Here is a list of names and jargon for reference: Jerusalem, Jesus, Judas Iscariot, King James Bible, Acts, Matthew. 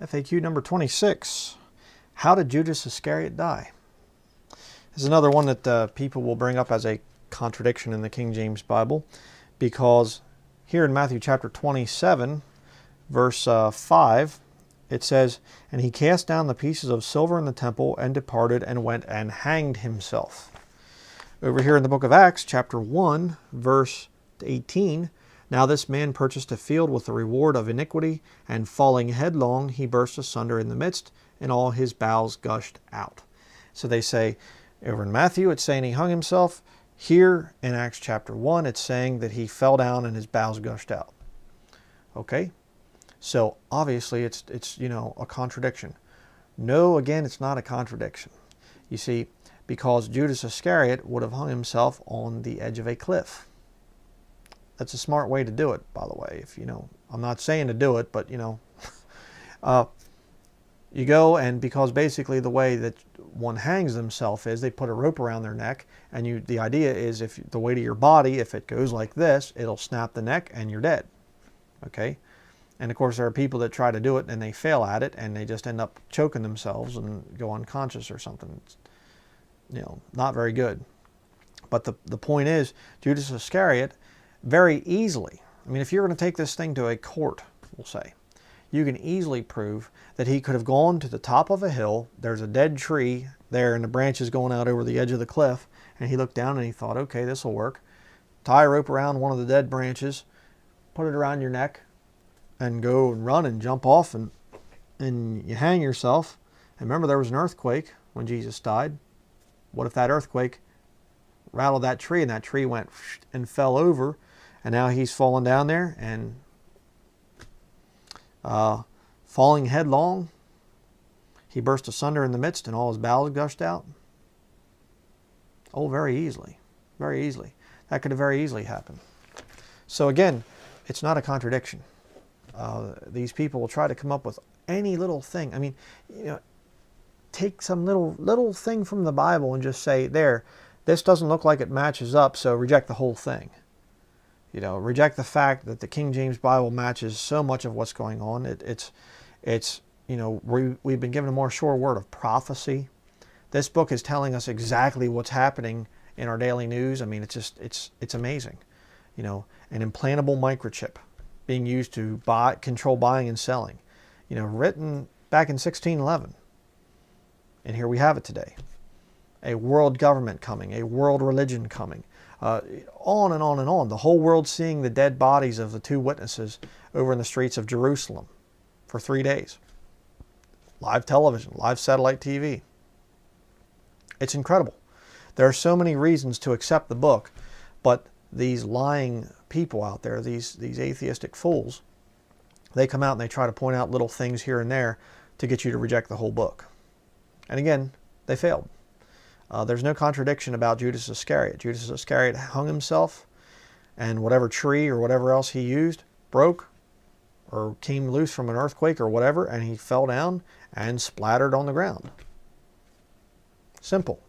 FAQ number 26, how did Judas Iscariot die? This is another one that people will bring up as a contradiction in the King James Bible, because here in Matthew chapter 27, verse 5, it says, "And he cast down the pieces of silver in the temple and departed and went and hanged himself." Over here in the book of Acts, chapter 1, verse 18, "Now this man purchased a field with the reward of iniquity, and falling headlong, he burst asunder in the midst, and all his bowels gushed out." So they say, over in Matthew, it's saying he hung himself. Here in Acts chapter 1, it's saying that he fell down and his bowels gushed out. Okay? So obviously it's you know, a contradiction. No, again, it's not a contradiction. You see, because Judas Iscariot would have hung himself on the edge of a cliff. That's a smart way to do it, by the way. If you know, I'm not saying to do it, but you know, you go, and because basically the way that one hangs themselves is they put a rope around their neck, and the idea is if the weight of your body, if it goes like this, it'll snap the neck and you're dead. Okay? And of course there are people that try to do it and they fail at it and they just end up choking themselves and go unconscious or something. It's, you know, not very good. But the point is, Judas Iscariot very easily, I mean, if you're going to take this thing to a court, we'll say, you can easily prove that he could have gone to the top of a hill. There's a dead tree there and the branches going out over the edge of the cliff. And he looked down and he thought, okay, this will work. Tie a rope around one of the dead branches, put it around your neck, and go and run and jump off and you hang yourself. And remember, there was an earthquake when Jesus died. What if that earthquake rattled that tree and that tree went and fell over, and now he's fallen down there and falling headlong, he burst asunder in the midst and all his bowels gushed out? Oh, very easily. Very easily. That could have very easily happened. So again, it's not a contradiction. These people will try to come up with any little thing. I mean, you know, take some little thing from the Bible and just say, there, this doesn't look like it matches up, so reject the whole thing. You know, reject the fact that the King James Bible matches so much of what's going on. It's you know, we've been given a more sure word of prophecy. This book is telling us exactly what's happening in our daily news. I mean, it's just, it's amazing. You know, an implantable microchip being used to control buying and selling. You know, written back in 1611. And here we have it today. A world government coming, a world religion coming. On and on and on. The whole world seeing the dead bodies of the two witnesses over in the streets of Jerusalem for 3 days. Live television, live satellite TV. It's incredible. There are so many reasons to accept the book, but these lying people out there, these atheistic fools, they come out and they try to point out little things here and there to get you to reject the whole book. And again, they failed. There's no contradiction about Judas Iscariot. Judas Iscariot hung himself, and whatever tree or whatever else he used broke or came loose from an earthquake or whatever, and he fell down and splattered on the ground. Simple.